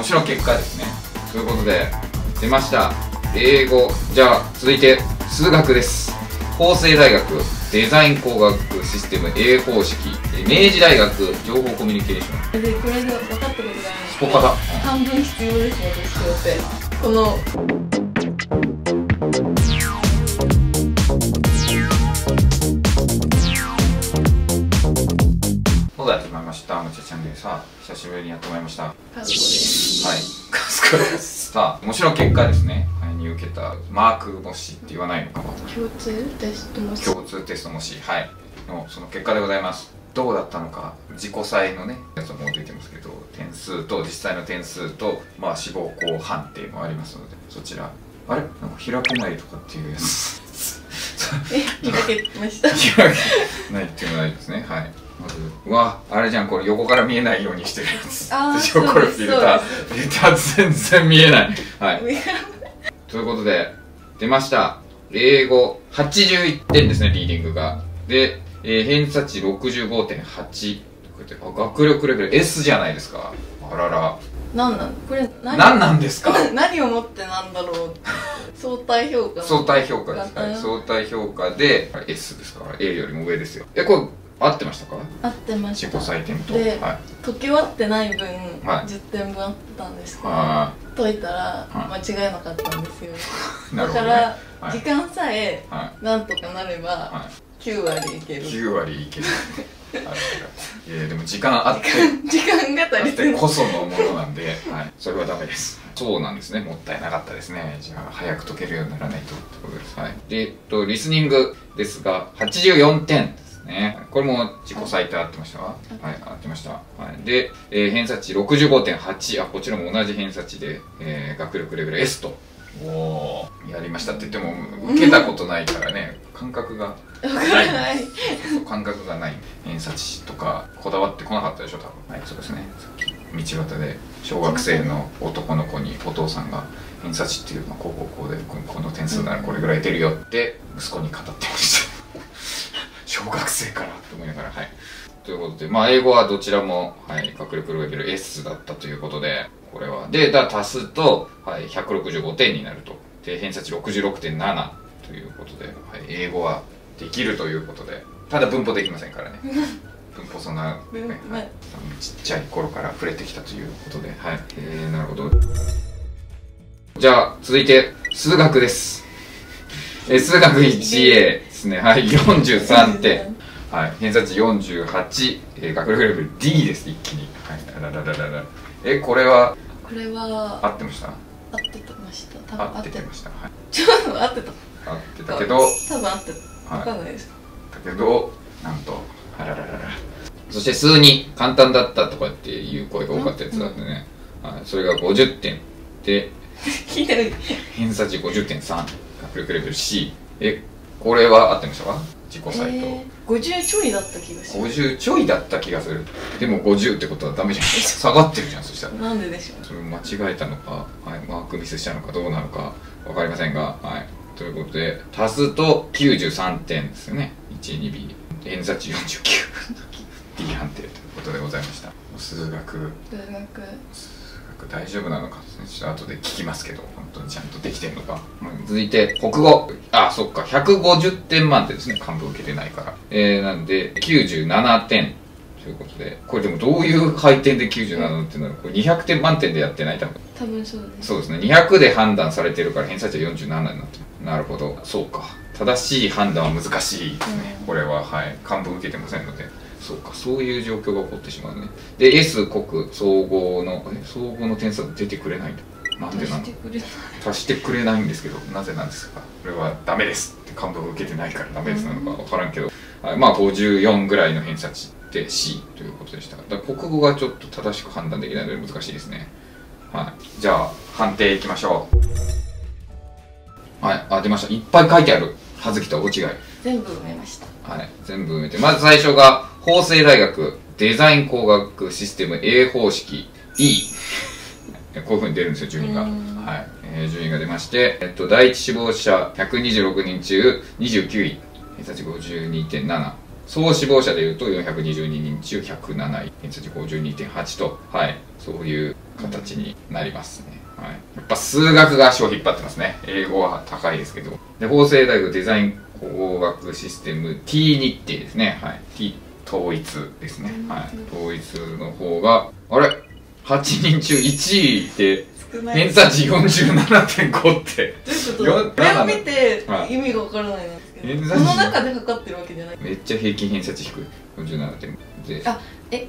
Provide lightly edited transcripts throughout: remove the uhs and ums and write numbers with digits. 面白い結果ですね。ということで出ました英語。じゃあ続いて数学です。法政大学デザイン工学システム A 方式、明治大学情報コミュニケーション。これで分かったことない。スポカだ。半分必要ですね、必要ってこの野田やってまいりました。むちゃチャンネルさあ久しぶりにやってまいりました。はい、カスコです。さあ面白い結果ですね。受けたマーク模試って言わないのかな、共通テスト模試、共通テスト模試、はい、のその結果でございます。どうだったのか、自己採のねやつも出てますけど、点数と実際の点数と、まあ、志望校判定もありますので、そちらあれなんか開けないとかっていうやつえ、開けました開けないっていうのはないですね。はい、まずうわあれじゃん、これ横から見えないようにしてるやつ私これフィルター全然見えないはいということで、出ました。英語81点ですね、リーディングが。で、偏差値 65.8。学力レベル S じゃないですか。あらら。何なんですか何をもってなんだろう相対評価。相対評価ですか、ね、相対評価で、S ですから、A よりも上ですよ。え、これ、合ってましたか？合ってました。自己採点と。で、はい、解き終わってない分、はい、10点分あったんですけど、解いたら間違えなかったんですよ。だから、時間さえなんとかなれば9割いける。9割いける。でも時間あってが足りてこそのものなんで、それはダメです。そうなんですね、もったいなかったですね。じゃあ早く解けるようにならないとってことです。でリスニングですが84点ですね。これも自己採点合ってました。はい、合ってました。で偏差値 65.8、こちらも同じ偏差値で学力レベル S と。おー、やりましたって言っても受けたことないからね、感覚がない。感覚がない。偏差値とかこだわってこなかったでしょ多分。はい、そうですね。さっき道端で小学生の男の子にお父さんが偏差値っていうのはこうこうこうでこの点数ならこれぐらい出るよって息子に語ってました小学生からと思いながら。はい、ということで、まあ英語はどちらも、はい、学力レベル S だったということで、これはでだ足すと、はい、165点になると。で偏差値 66.7 ということで、はい、英語はできるということで、ただ文法できませんからね文法そんな、ね、はい、ちっちゃい頃から触れてきたということで、はい、なるほど。じゃあ続いて数学です。数学 1A ですね。はい、43点はい、偏差値48、学力レベル D です。一気に、はい、これは合ってました。合ってました。多分合ってました。はい、ちょっと合ってた。合ってたけど多分合ってた。分かんないです。だけどなんとそして数に簡単だったとかっていう声が多かったやつだったね。それが50点で偏差値 50.3、学力レベル C。 これは合ってましたか？自己採点50ちょいだった気がする。50ちょいだった気がする。でも50ってことはダメじゃん下がってるじゃん。そしたらなんででしょう。それ間違えたのか、はい、マークミスしたのかどうなのか分かりませんが、はい、ということで足すと93点ですよね。 1A2B 偏差値 49D 判定ということでございました。数学大丈夫なのかですね。ちょっと後で聞きますけど本当にちゃんとできてるのか。続いて国語。あ、そっか、150点満点ですね。漢文受けてないから。なんで、97点ということで、これでもどういう配点で97ってなの？これ200点満点でやってない多分そうです。そうですね。200で判断されてるから、偏差値は47になってる。なるほど。そうか。正しい判断は難しいですね。これは、はい。漢文受けてませんので。そうか、そういう状況が起こってしまうね。で、S 国総合の点数出てくれないんだ。なんでなの？足してくれないんですけど、なぜなんですか？これはダメですって、漢文受けてないからダメですなのか分からんけど、はい、まあ54ぐらいの偏差値で C ということでした。だから国語がちょっと正しく判断できないので難しいですね。はい、じゃあ判定いきましょう。はい、あ、出ました。いっぱい書いてある。はずきと大違い。全部埋めました。はい、全部埋めて、まず最初が法政大学デザイン工学システム A 方式 E。こういうふうに出るんですよ、順位が。はい、順位が出まして、第一志望者126人中29位、偏差値 52.7、総志望者でいうと422人中107位、偏差値 52.8 と、はい、そういう形になりますね。はい、やっぱ数学が足を引っ張ってますね。英語は高いですけど。で、法政大学デザイン工学システム T 日程ですね。はい。T 統一ですね。はい。統一の方が、あれ ?8 人中1位って、偏差値 47.5 って。どういうこと？これを見て意味がわからないんですけど。この中で測ってるわけじゃない。めっちゃ平均偏差値低い。47.5。あ、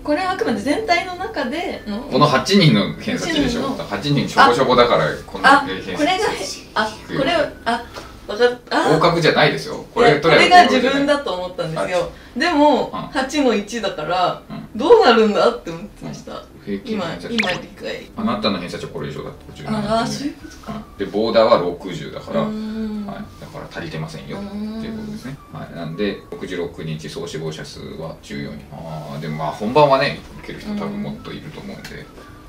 これはあくまで全体の中でのこの8人の偏差値でしょ。8人しょこしょこだから、この偏差値。あ、これが、あ、これ、あ、分かった。合格じゃないですよ。これが自分だと思ったんですよ。でも8の1だからどうなるんだって思ってました。今理解。あなたの偏差値はこれ以上だって50。ああ、そういうことか。でボーダーは60だから。だから足りてませんよっていうことですね。はい、なんで66日総死亡者数は14人。ああ、でもまあ本番はね、受ける人多分もっといると思うんで。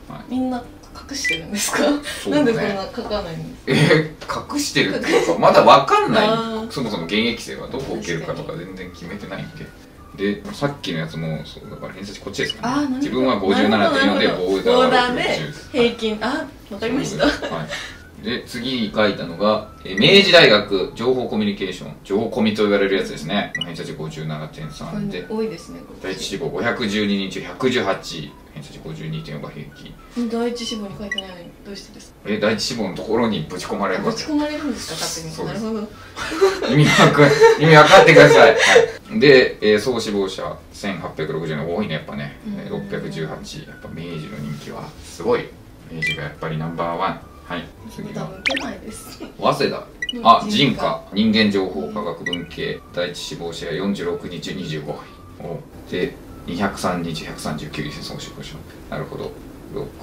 はい、みんな隠してるんですか？そうね、なんでこんな書かないんですか？隠してるっていうか、まだわかんない。そもそも現役生はどこ受けるかとか全然決めてないんで。で、さっきのやつもそうだから偏差値こっちですかね。自分は57.4でボーダーで平均。あ、わかりました。はい。で、次に書いたのが、明治大学情報コミュニケーション、情報コミと言われるやつですね。偏差値 57.3 で、多いですね。第一志望512人中118、偏差値 52.4 が平均。第一志望に書いてないのにどうしてですか？第一志望のところにぶち込まれる。ぶち込まれるんですか、勝手に。なるほど。意味わかってください。はい、で、総死亡者1860人、多いね、やっぱね。618、やっぱ明治の人気はすごい。明治がやっぱりナンバーワン。はい、次は早稲田、あ、人科、人間情報科学文系、第一志望者46人中25位で、203人中139位で総死亡者、なるほど、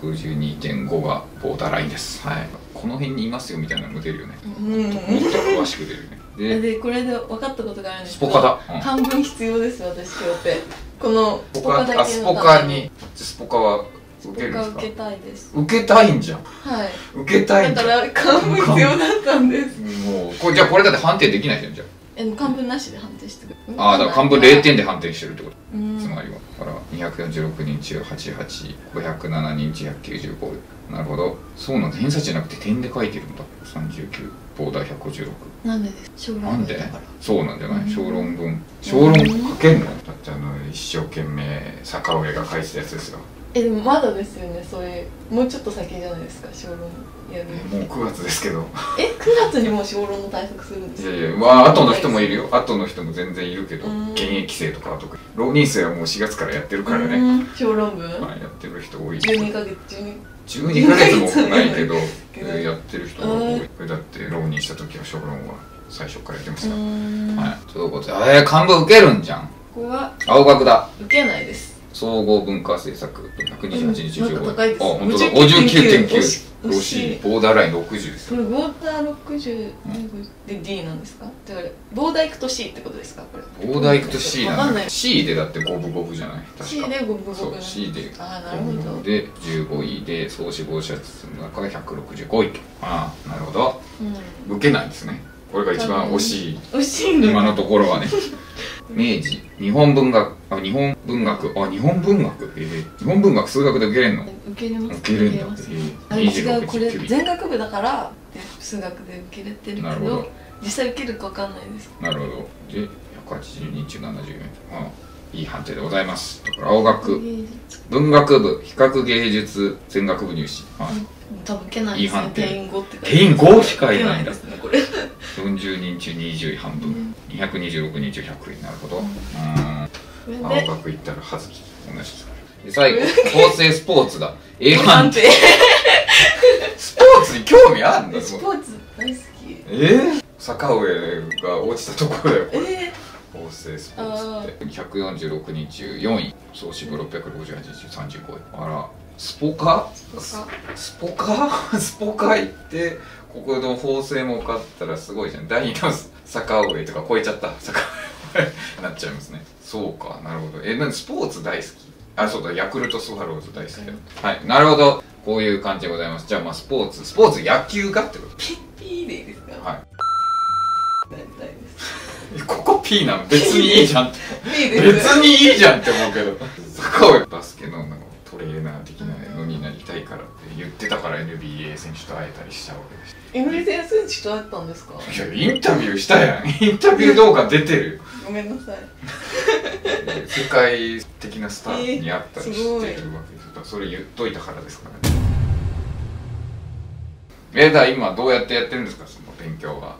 62.5 がボーダーラインです。はい、この辺にいますよみたいなのも出るよね。もっと詳しく出るね。で、これで分かったことがあるんですけど、スポカだ、半分必要です。私今日ってこのスポカだけのために、スポカに、スポカは受けたいです。受けたいんじゃん。はい、受けたいんじゃん。だから漢文必要だったんです。もうこれじゃあ、これだって判定できないじゃん。じゃあ漢文なしで判定してくる。ああ、だから漢文0点で判定してるってこと。つまりはだから246人中88507人中195。なるほど、そうなんだ。偏差値じゃなくて点で書いてるんだ。39、ボーダー156。なんでですか？なんで？そうなんじゃない？小論文、小論書けんの？だって一生懸命坂上が書いてたやつですよ。でもまだですよね、それ。もうちょっと先じゃないですか、小論やる。もう9月ですけど。9月にもう小論の対策するんですか？いやいや、後の人もいるよ。後の人も全然いるけど、現役生とかとか、浪人生はもう4月からやってるからね。小論文？やってる人多い。12ヶ月もないけど、やってる人が多い。だって浪人した時は小論は最初からやってました。はい。ということで、漢文受けるんじゃん。ここは青学だ。受けないです。総合文化政策128日中5位。あ、本当だ、59.9。惜しい。ボーダーライン60です。これボーダー60で D なんですか？だからボーダー行くと C ってことですか？これ。ボーダー行くと C なんだ。C でだって五分五分じゃない。C で五分五分。C で。あ、なるほど。で15位で総死亡者数の中が165位と。あ、なるほど。受けないんですね。これが一番惜しい。惜しいんだ。今のところはね。明治、日本文学、日本文学数学で受けれんの？受けれます。受けれんだ。あれ違う、これ全学部だから数学で受けれてるけど、実際受けるか分かんないです。なるほど。で182中74。あ、いい判定でございます。だから青学文学部比較芸術全学部入試、多分受けないですね。定員5って書いてある。定員5しかいないんだ。40人中20位、半分、226人中100位。なるほど。青学行ったら葉月、同じで。最後、法政スポーツだ。A判定。スポーツに興味あるんだ。スポーツ大好き。坂上が落ちたところだよ、これ。法政スポーツって。146人中4位、総志望668人中35位。あら、スポカ？スポカ？スポカ行って、ここの法政も受かったらすごいじゃん。第2の坂上とか超えちゃった。坂上なっちゃいますね。そうか、なるほど。なんでスポーツ大好き？あ、そうだ、ヤクルトスワローズ大好きだよ。はい、なるほど。こういう感じでございます。じゃあ、まあ、スポーツ、野球がってこと？ピーでいいですか？はい。なりたいです。ここピーなの？別にいいじゃんって。別にいいじゃんって思うけど。坂上バスケのトレーナー的なのになりたいからって。ってたから NBA 選手と会えたりしたわけです。 NBA 選手と会ったんですか？いや、インタビューしたやん。インタビュー動画出てる。ごめんなさい。世界的なスターに会ったりしてるわけです。それ言っといたからですからね。今どうやってやってるんですか、その勉強は。